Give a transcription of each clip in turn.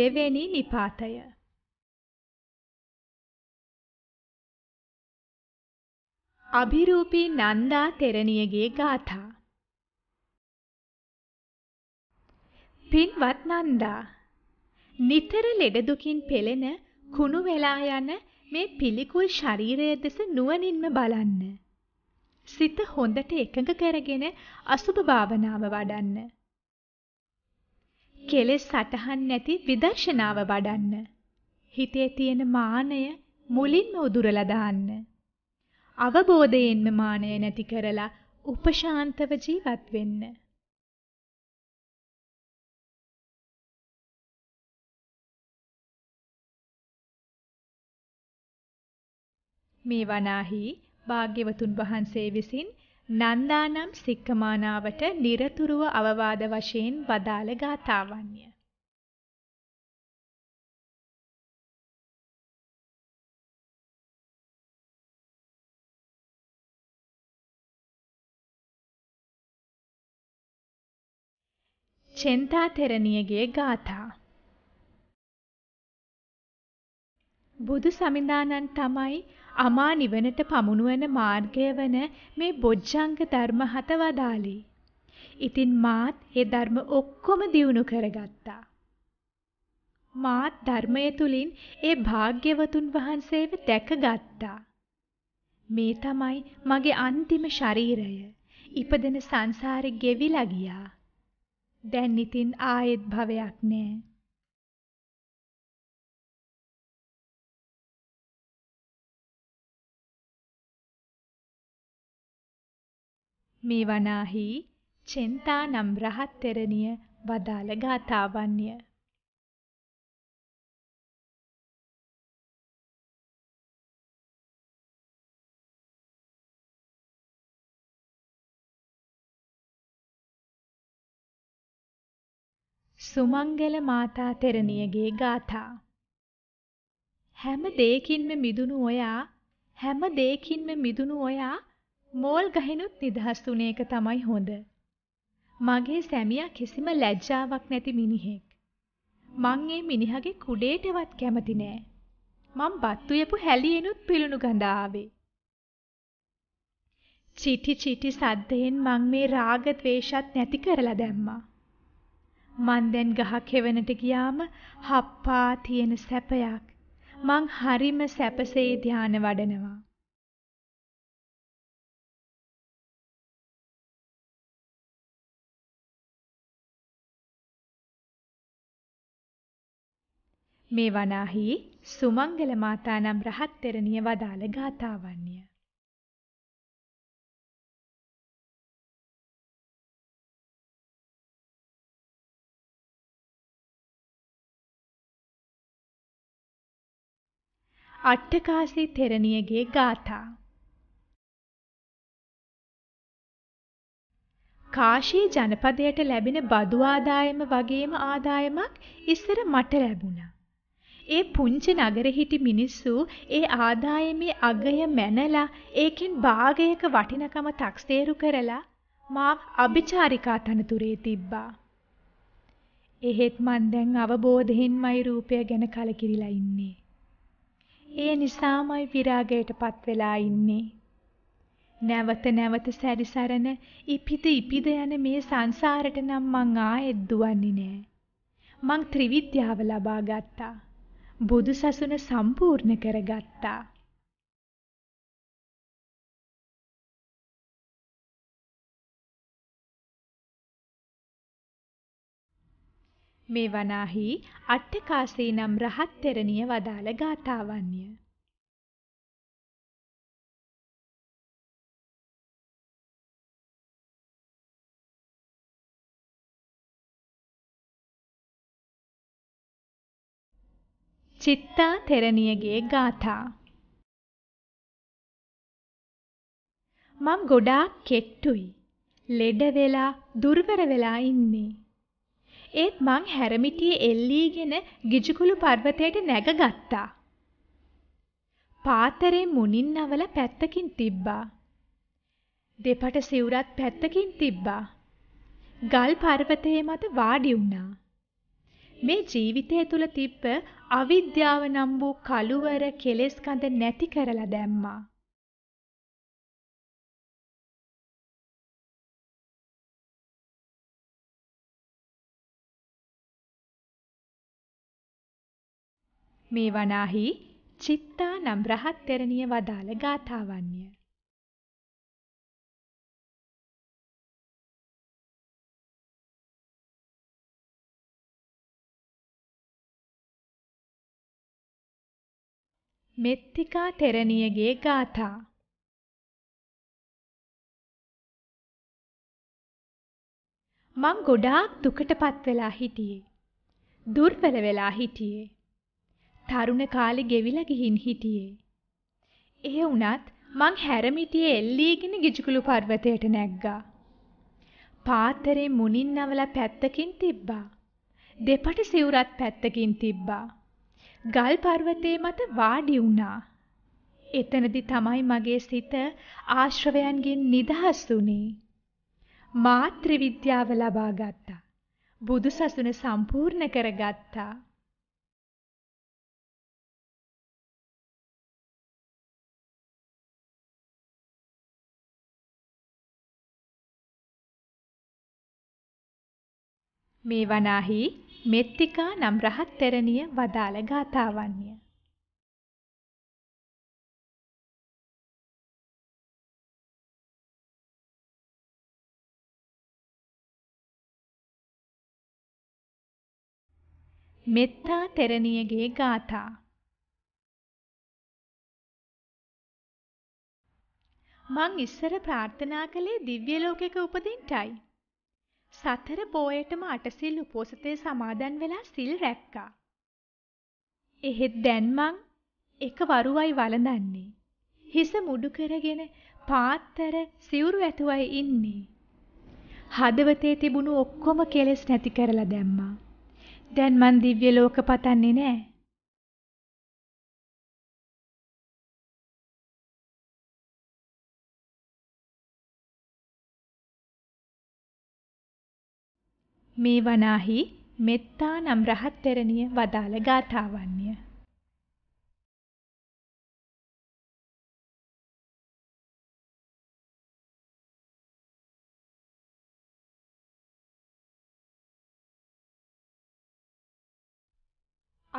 දෙවෙනි නිපාතය අභිරූපී නන්දා තෙරණියගේ ගාථා පින්වත් නන්දා නිතර ලෙඩ දුකින් පෙළෙන කුණු වෙලා යන මේ පිළිකුල් ශරීරය දෙස නුවණින්ම බලන්න සිත හොඳට එකඟ කරගෙන අසුභ භාවනාව වඩන්න කෙලෙස් සටහන් නැති විදර්ශනාව වඩන්න හිතේ තියෙන මානය මුලින්ම උදුරලා දාන්න අවබෝධයෙන්ම මානය නැති කරලා උපශාන්තව ජීවත් වෙන්න මේ වනාහි භාග්‍යවතුන් වහන්සේ විසින් නන්දානම් සික්කමානාවට නිරතුරුව අවවාද වශයෙන් වදාළ ගාථාවන්ය. චෙන්තා තෙරණියගේ ගාථා බුදු සමිඳානන් තමයි අමා නිවනට පමුණුවන මාර්ගය වන මේ බොජ්ජංග ධර්ම හත වදාළි. ඉතින් මාත් ඒ ධර්ම ඔක්කොම දියුණු කරගත්තා. මාත් ධර්මය තුලින් ඒ භාග්‍යවතුන් වහන්සේව දැකගත්තා. මේ තමයි මගේ අන්තිම ශරීරය. ඉපදෙන සංසාරේ ගෙවිලා ගියා. දැන් ඉතින් ආයෙත් භවයක් නෑ. මේ වනාහි චෙන්තා නම් රහත් තෙරණිය වදාළ ගාථාවන්ය. සුමංගල මාතා තෙරණියගේ ගාථා හැම දෙයකින්ම මිදුණු ඔයා මෝල් ගහිනුත් නිදහස් වුණ එක තමයි හොඳ. මගේ සැමියා කිසිම ලැජ්ජාවක් නැති මිනිහෙක්. මං ඒ මිනිහගේ කුඩේටවත් කැමති නෑ. මං බත්තුයපු හැලියෙනුත් පිලුණු ගඳ ආවේ. චිටි චිටි සද්දයෙන් මං මේ රාග ද්වේෂත් නැති කරලා දැම්මා. මං දැන් ගහ කෙවණට ගියාම හප්පා තියෙන සැපයක්. මං හරිම සැපසේ ධානය වඩනවා. මේ වනාහි සුමංගල මාතා නම් රහත් තෙරණිය වදාළ ගාථාවන්ය. අට්ඨකාසී තෙරණියගේ ගාථා කාශී ජනපදයට ලැබෙන බදු ආදායම වගේම ආදායමක් ඉස්සර මට ලැබුණා. ඒ පුංචි නගරෙ හිටි මිනිස්සු ඒ ආදායමේ අගය මැනලා ඒකෙන් භාගයක වටිනකම 탁සේරු කරලා මාව අභිචාරිකා තනතුරේ තිබ්බා. එහෙත් මන් දැන් අවබෝධයෙන්මයි රූපය ගැන කලකිරිලා ඉන්නේ. ඒ නිසාමයි විරාගයටපත් වෙලා ඉන්නේ. නැවත සැරිසරන ඉපිද යන මේ සංසාරට නම් මං ආයෙත් දුවන්නේ නෑ. මං ත්‍රිවිද්‍යාව ලබා ගත්තා. බුදු සසුන සම්පූර්ණ කරගත්තා. මේ වනාහි අට්ඨකාසී නම් රහත් තෙරණිය වදාළ ගාථාවන්ය. චිත්තා තෙරණියගේ ගාථා මං ගොඩාක් කෙට්ටුයි. ලෙඩ වෙලා දුර්වර වෙලා ඉන්නේ. ඒත් මං හැරමිටියේ එල්ලීගෙන ගිජුකුළු පර්වතයට නැගගත්තා. පාතරේ මුණින් නවල පැත්තකින් තිබ්බා. දෙපට සිවුරත් පැත්තකින් තිබ්බා. ගල් පර්වතයේ මත වාඩි වුණා. මේ ජීවිතය තුල තිබ්බ අවිද්‍යාව නම් වූ කළුවර කෙලෙස් කඳ නැති කරලා දැම්මා. මේ වනාහි චිත්තා නම් රහත් ත්‍රිණිය වදාළ ගාථාවන්ය. මෙත්තිකා තෙරණියගේ ගාථා. මං ගොඩාක් දුකටපත් වෙලා හිටියේ. දුර්වල වෙලා හිටියේ. තරුණ කාලේ ගෙවිලා ගිහින් හිටියේ. ඒ වුණත් මං හැරමිටියේ එල්ලීගෙන ගිජුකුළු පර්වතයට නැග්ගා. පාතරේ මුණින් නවලා පැත්තකින් තිබ්බා. දෙපට සිවුරත් පැත්තකින් තිබ්බා. ගල් පර්වතයේ මත වාඩි වුණා. එතනදී තමයි මගේ සිත ආශ්‍රවයන්ගෙන් නිදහස් වුණේ. මාත්‍රි විද්‍යාව ලබා ගත්තා. බුදු සසුන සම්පූර්ණ කරගත්තා. මේ වනාහි මෙත්තිකා නම් රහත් ත්‍රිණිය වදාළ ගාථාවන්ය. මෙත්තා ත්‍රිණියගේ ගාථා. මං ඉස්සර ප්‍රාර්ථනා කළේ දිව්‍ය ලෝකයක උපදින්ටයි. සතර පෝයටම අටසිල් උපෝසතේ සමාදන් වෙලා සිල් රැක්කා. එහෙත් දැන් මං එක වරුවයි වළඳන්නේ. හිස මුඩු කරගෙන පාත්තර සිවුරු ඇතුවයි ඉන්නේ. හදවතේ තිබුණු ඔක්කොම කෙලෙස් නැති කරලා දැම්මා. දැන් මං දිව්‍ය ලෝක පතන්නේ නෑ. මේ වනාහි මෙත්තා නම් රහත් ත්‍රිණිය වදාළ ගාථාවන්ය.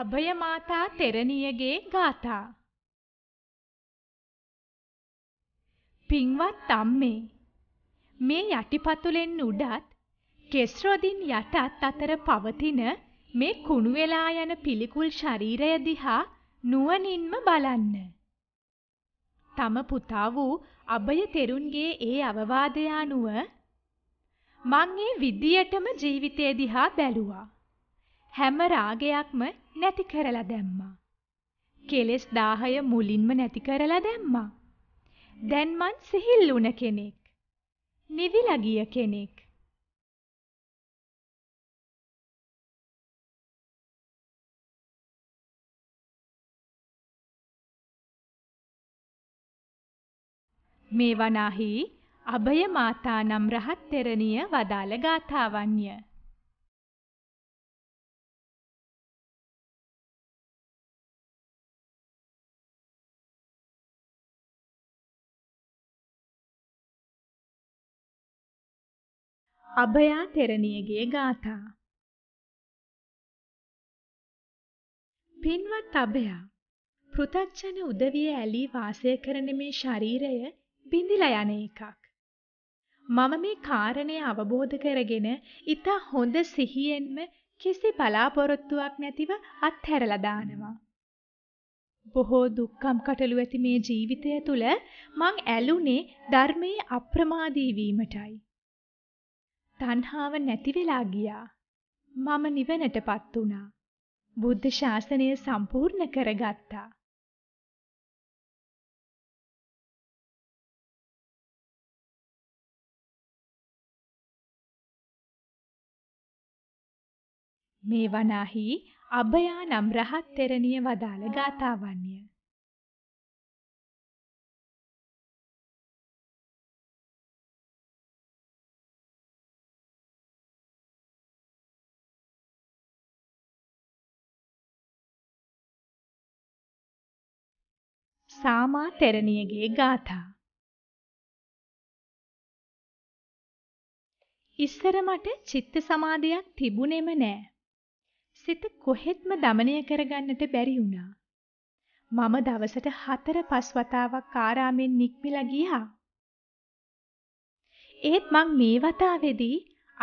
අභය මාතා ත්‍රිණියගේ ගාථා. පින්වත් අම්මේ, මේ යටිපතුලෙන් උඩත් කෙස්රොදින් යටත් අතර පවතින මේ කුණු වෙලා යන පිළිකුල් ශරීරය දිහා නුවණින්ම බලන්න. තම පුතා වූ අබය තෙරුන්ගේ ඒ අවවාදය අනුව මං ඒ විදියටම ජීවිතය දිහා බැලුවා. හැම රාගයක්ම නැති කරලා දැම්මා. කෙලෙස් 1000 මුලින්ම නැති කරලා දැම්මා. දැන් මං සිහිල්ුණ කෙනෙක්. නිවිලා ගිය කෙනෙක්. මේ වනාහි අභය මාතා නම් රහත් ත්‍රිණිය වදාළ ගාථාවන්ය. අභයා ත්‍රිණියගේ ගාථා. පින්වත් අභයා, පෘථග්ජන උදවිය ඇලී වාසය කරන මේ ශරීරය බිඳිලා යන එකක්. මම මේ කාරණය අවබෝධ කරගෙන ඉතා හොඳ සිහියෙන්ම කිසි බලාපොරොත්තුවක් නැතිව අත්හැරලා දානවා. බොහෝ දුක්ඛම් කටළු ඇති මේ ජීවිතය තුළ මං ඇලුනේ ධර්මයේ අප්‍රමාදී වීමටයි. තණ්හාව නැති වෙලා ගියා. මම නිවනටපත් වුණා. බුද්ධ ශාසනය සම්පූර්ණ කරගත්තා. මේ වනාහි අභයා නම් රහත් ත්‍රිණිය වදාළ ගාථාවන්ය. සාමා තෙරණියගේ ගාථා. ඉස්සර මට චිත්ත සමාධියක් තිබුණෙම නෑ. සිත කොහෙත්ම දමනය කරගන්නට බැරි වුණා. මම දවසට 4-5 වතාවක් ආරාමෙන් නික්මිලා ගියා. ඒත් මං මේ වතාවේදී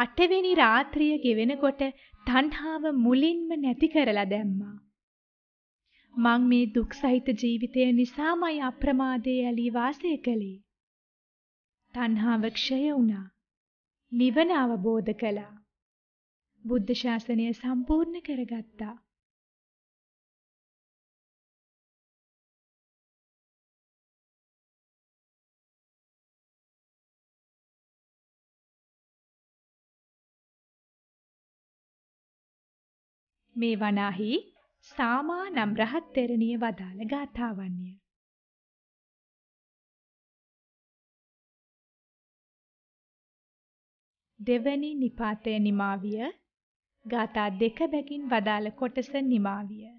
8 වෙනි රාත්‍රිය ගෙවෙනකොට තණ්හාව මුලින්ම නැති කරලා දැම්මා. මං මේ දුක් සහිත ජීවිතය නිසාමයි අප්‍රමාදයේ ඇලී වාසය කළේ. තණ්හාව ක්ෂය වුණා. නිවන අවබෝධ කළා. බුද්ධ ශාසනය සම්පූර්ණ කරගත්තා. මේ වනාහි සාමා නම් රහත් තෙරණිය වදාළ ගාථාවන්ය. දෙවැනි නිපාතය නිමාවිය ගාථා 2 බැගින් වදාළ කොටස නිමාවිය.